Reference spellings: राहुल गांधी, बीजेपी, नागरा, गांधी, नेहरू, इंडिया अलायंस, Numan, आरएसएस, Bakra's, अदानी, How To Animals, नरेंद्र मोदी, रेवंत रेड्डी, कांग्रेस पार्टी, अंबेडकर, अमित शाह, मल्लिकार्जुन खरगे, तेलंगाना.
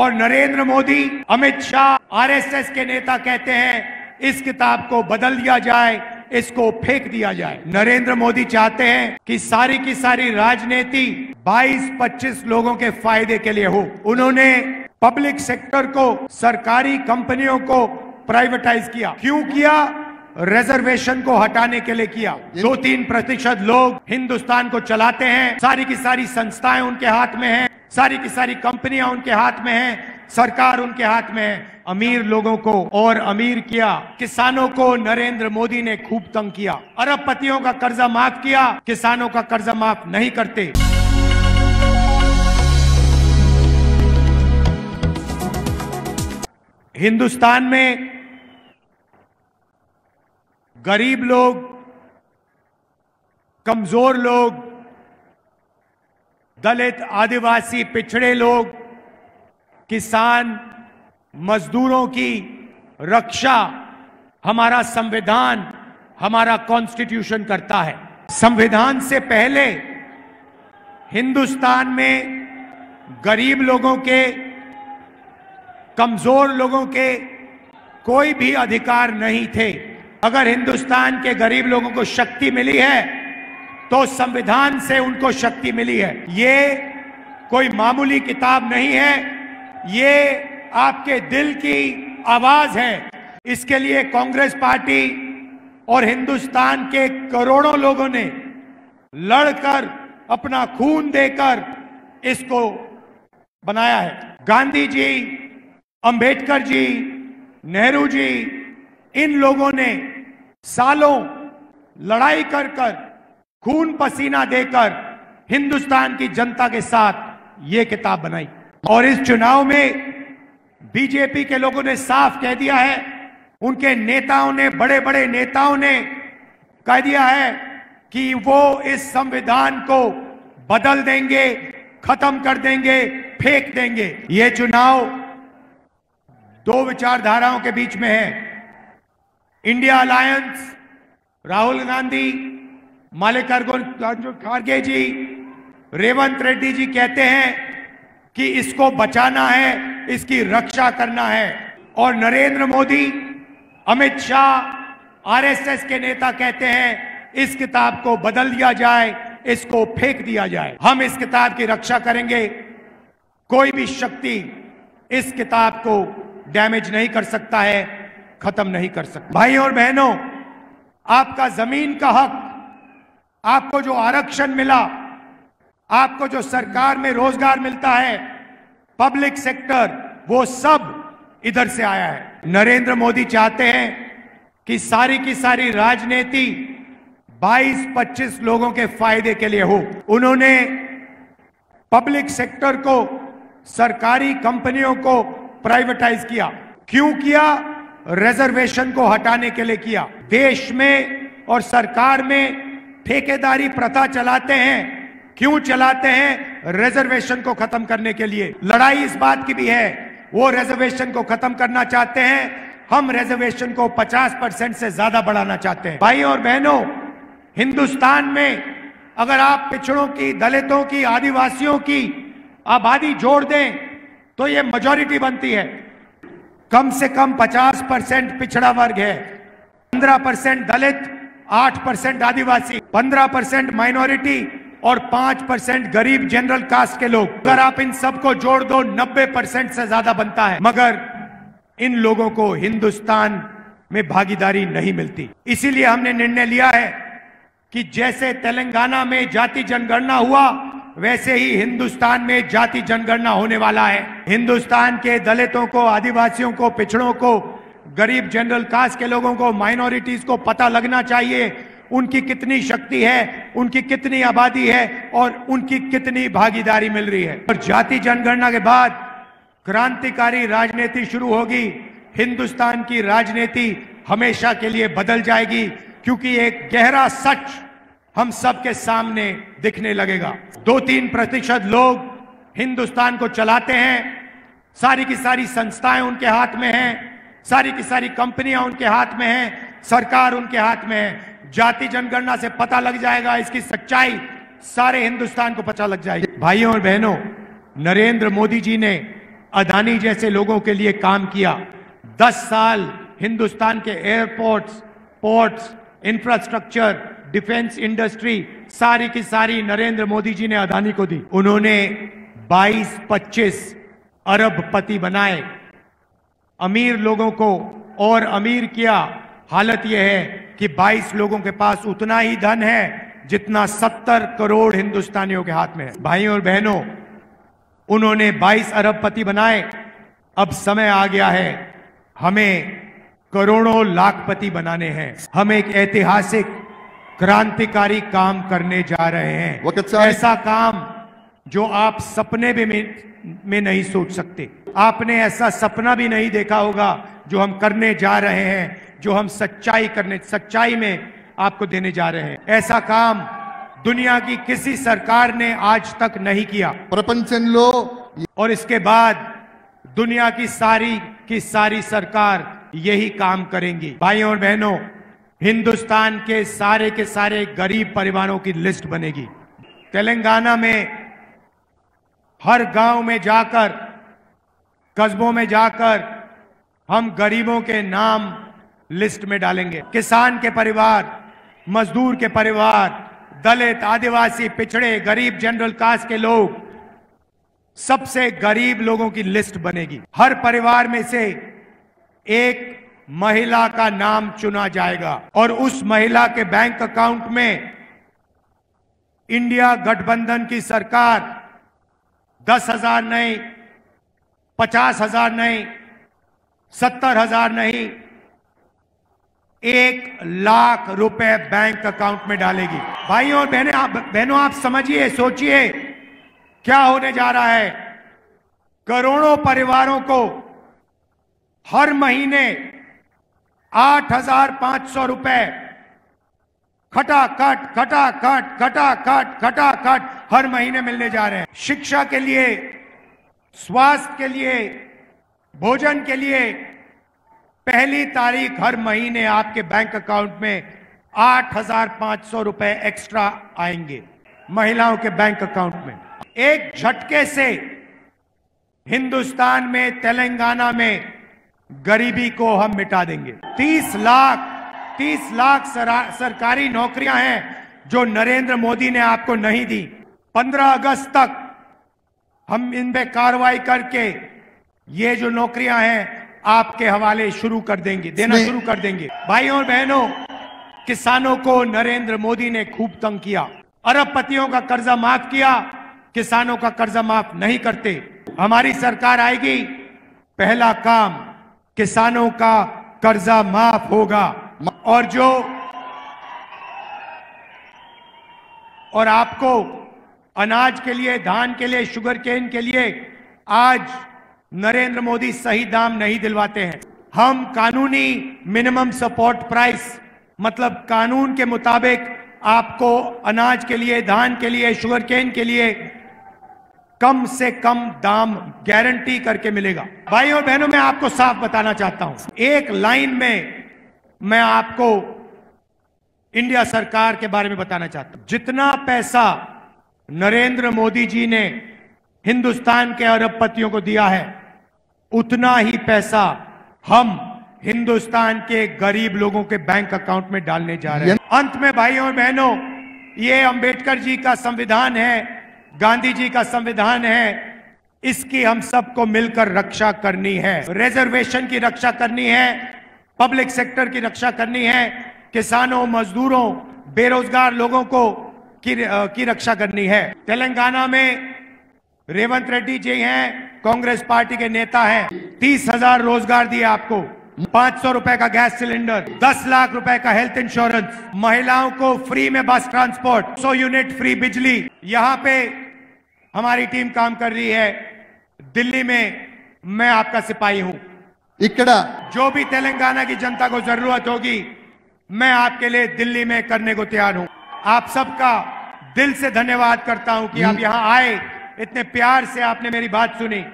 और नरेंद्र मोदी, अमित शाह, आरएसएस के नेता कहते हैं इस किताब को बदल दिया जाए, इसको फेंक दिया जाए। नरेंद्र मोदी चाहते हैं कि सारी राजनीति 22-25 लोगों के फायदे के लिए हो। उन्होंने पब्लिक सेक्टर को, सरकारी कंपनियों को प्राइवेटाइज किया। क्यों किया? रिजर्वेशन को हटाने के लिए किया। 2-3% लोग हिंदुस्तान को चलाते हैं। सारी की सारी संस्थाएं उनके हाथ में हैं, सारी की सारी कंपनियां उनके हाथ में हैं, सरकार उनके हाथ में है। अमीर लोगों को और अमीर किया, किसानों को नरेंद्र मोदी ने खूब तंग किया। अरबपतियों का कर्जा माफ किया, किसानों का कर्जा माफ नहीं करते। हिंदुस्तान में गरीब लोग, कमजोर लोग, दलित, आदिवासी, पिछड़े लोग, किसान, मजदूरों की रक्षा हमारा संविधान, हमारा कॉन्स्टिट्यूशन करता है। संविधान से पहले हिंदुस्तान में गरीब लोगों के, कमजोर लोगों के कोई भी अधिकार नहीं थे। अगर हिंदुस्तान के गरीब लोगों को शक्ति मिली है तो संविधान से उनको शक्ति मिली है। ये कोई मामूली किताब नहीं है, ये आपके दिल की आवाज है। इसके लिए कांग्रेस पार्टी और हिंदुस्तान के करोड़ों लोगों ने लड़कर, अपना खून देकर इसको बनाया है। गांधी जी, अंबेडकर जी, नेहरू जी, इन लोगों ने सालों लड़ाई कर कर, खून पसीना देकर हिंदुस्तान की जनता के साथ ये किताब बनाई। और इस चुनाव में बीजेपी के लोगों ने साफ कह दिया है, उनके नेताओं ने, बड़े बड़े नेताओं ने कह दिया है कि वो इस संविधान को बदल देंगे, खत्म कर देंगे, फेंक देंगे। ये चुनाव दो विचारधाराओं के बीच में है। इंडिया अलायंस, राहुल गांधी, मल्लिकार्जुन खरगे जी, रेवंत रेड्डी जी कहते हैं कि इसको बचाना है, इसकी रक्षा करना है। और नरेंद्र मोदी, अमित शाह, आरएसएस के नेता कहते हैं इस किताब को बदल दिया जाए, इसको फेंक दिया जाए। हम इस किताब की रक्षा करेंगे, कोई भी शक्ति इस किताब को डैमेज नहीं कर सकता है, खत्म नहीं कर सकता। भाई और बहनों, आपका जमीन का हक, आपको जो आरक्षण मिला, आपको जो सरकार में रोजगार मिलता है, पब्लिक सेक्टर, वो सब इधर से आया है। नरेंद्र मोदी चाहते हैं कि सारी राजनीति 22-25 लोगों के फायदे के लिए हो। उन्होंने पब्लिक सेक्टर को, सरकारी कंपनियों को प्राइवेटाइज किया। क्यों किया? रिजर्वेशन को हटाने के लिए किया। देश में और सरकार में ठेकेदारी प्रथा चलाते हैं। क्यों चलाते हैं? रिजर्वेशन को खत्म करने के लिए। लड़ाई इस बात की भी है, वो रिजर्वेशन को खत्म करना चाहते हैं, हम रिजर्वेशन को 50% से ज्यादा बढ़ाना चाहते हैं। भाई और बहनों, हिंदुस्तान में अगर आप पिछड़ों की, दलितों की, आदिवासियों की आबादी जोड़ दें तो ये मेजॉरिटी बनती है। कम से कम 50% पिछड़ा वर्ग है, 15% दलित, 8% आदिवासी, 15% माइनॉरिटी और 5% गरीब जनरल कास्ट के लोग। अगर आप इन सबको जोड़ दो 90% से ज्यादा बनता है। मगर इन लोगों को हिंदुस्तान में भागीदारी नहीं मिलती। इसीलिए हमने निर्णय लिया है कि जैसे तेलंगाना में जाति जनगणना हुआ, वैसे ही हिंदुस्तान में जाति जनगणना होने वाला है। हिंदुस्तान के दलितों को, आदिवासियों को, पिछड़ों को, गरीब जनरल कास्ट के लोगों को, माइनॉरिटीज को पता लगना चाहिए उनकी कितनी शक्ति है, उनकी कितनी आबादी है और उनकी कितनी भागीदारी मिल रही है। और जाति जनगणना के बाद क्रांतिकारी राजनीति शुरू होगी। हिंदुस्तान की राजनीति हमेशा के लिए बदल जाएगी, क्योंकि एक गहरा सच हम सबके सामने दिखने लगेगा। 2-3% लोग हिंदुस्तान को चलाते हैं। सारी की सारी संस्थाएं उनके हाथ में हैं, सारी की सारी कंपनियां उनके हाथ में हैं, सरकार उनके हाथ में है। जाति जनगणना से पता लग जाएगा, इसकी सच्चाई सारे हिंदुस्तान को पता लग जाएगी। भाइयों और बहनों, नरेंद्र मोदी जी ने अदानी जैसे लोगों के लिए काम किया। 10 साल हिंदुस्तान के airports, ports, infrastructure, defence industry सारी की सारी नरेंद्र मोदी जी ने अदानी को दी। उन्होंने 22-25 अरबपति बनाए, अमीर लोगों को और अमीर किया। हालत यह है कि 22 लोगों के पास उतना ही धन है जितना 70 करोड़ हिंदुस्तानियों के हाथ में है। भाइयों और बहनों, उन्होंने 22 अरबपति बनाए। अब समय आ गया है, हमें करोड़ों लाखपति बनाने हैं। हम एक ऐतिहासिक क्रांतिकारी काम करने जा रहे हैं, ऐसा काम जो आप सपने भी में नहीं सोच सकते। आपने ऐसा सपना भी नहीं देखा होगा जो हम करने जा रहे हैं, जो हम सच्चाई में आपको देने जा रहे हैं। ऐसा काम दुनिया की किसी सरकार ने आज तक नहीं किया। प्रपंचन लो और इसके बाद दुनिया की सारी सरकार यही काम करेंगी। भाइयों और बहनों, हिंदुस्तान के सारे गरीब परिवारों की लिस्ट बनेगी। तेलंगाना में हर गांव में जाकर, कस्बों में जाकर हम गरीबों के नाम लिस्ट में डालेंगे। किसान के परिवार, मजदूर के परिवार, दलित, आदिवासी, पिछड़े, गरीब, जनरल कास्ट के लोग, सबसे गरीब लोगों की लिस्ट बनेगी। हर परिवार में से एक महिला का नाम चुना जाएगा और उस महिला के बैंक अकाउंट में इंडिया गठबंधन की सरकार 10,000 नहीं, 50,000 नहीं, 70,000 नहीं, 1 लाख रुपए बैंक अकाउंट में डालेगी। भाइयों और बहनों, आप समझिए, सोचिए क्या होने जा रहा है। करोड़ों परिवारों को हर महीने 8,500 रुपए खटाखट खटाखट खटाखट खटाखट हर महीने मिलने जा रहे हैं। शिक्षा के लिए, स्वास्थ्य के लिए, भोजन के लिए 1 तारीख हर महीने आपके बैंक अकाउंट में 8,500 रुपए एक्स्ट्रा आएंगे महिलाओं के बैंक अकाउंट में। एक झटके से हिंदुस्तान में, तेलंगाना में गरीबी को हम मिटा देंगे। 30 लाख सरकारी नौकरियां हैं जो नरेंद्र मोदी ने आपको नहीं दी। 15 अगस्त तक हम इन पे कार्रवाई करके ये जो नौकरियां हैं आपके हवाले देना शुरू कर देंगे। भाइयों और बहनों, किसानों को नरेंद्र मोदी ने खूब तंग किया। अरबपतियों का कर्जा माफ किया, किसानों का कर्जा माफ नहीं करते। हमारी सरकार आएगी, पहला काम किसानों का कर्जा माफ होगा। और आपको अनाज के लिए, धान के लिए, शुगर केन के लिए आज नरेंद्र मोदी सही दाम नहीं दिलवाते हैं। हम कानूनी मिनिमम सपोर्ट प्राइस, मतलब कानून के मुताबिक आपको अनाज के लिए, धान के लिए, शुगर केन के लिए कम से कम दाम गारंटी करके मिलेगा। भाइयों और बहनों, मैं आपको साफ बताना चाहता हूं, एक लाइन में मैं आपको इंडिया सरकार के बारे में बताना चाहता हूं। जितना पैसा नरेंद्र मोदी जी ने हिंदुस्तान के अरबपतियों को दिया है, उतना ही पैसा हम हिंदुस्तान के गरीब लोगों के बैंक अकाउंट में डालने जा रहे हैं। अंत में भाइयों और बहनों, ये अंबेडकर जी का संविधान है, गांधी जी का संविधान है, इसकी हम सबको मिलकर रक्षा करनी है। रिजर्वेशन की रक्षा करनी है, पब्लिक सेक्टर की रक्षा करनी है, किसानों, मजदूरों, बेरोजगार लोगों को की रक्षा करनी है। तेलंगाना में रेवंत रेड्डी जी हैं, कांग्रेस पार्टी के नेता हैं। 30,000 रोजगार दिए आपको, 500 रुपए का गैस सिलेंडर, 10 लाख रुपए का हेल्थ इंश्योरेंस, महिलाओं को फ्री में बस ट्रांसपोर्ट, 100 यूनिट फ्री बिजली। यहाँ पे हमारी टीम काम कर रही है। दिल्ली में मैं आपका सिपाही हूँ। जो भी तेलंगाना की जनता को जरूरत होगी, मैं आपके लिए दिल्ली में करने को तैयार हूं। आप सबका दिल से धन्यवाद करता हूं कि आप यहां आए, इतने प्यार से आपने मेरी बात सुनी।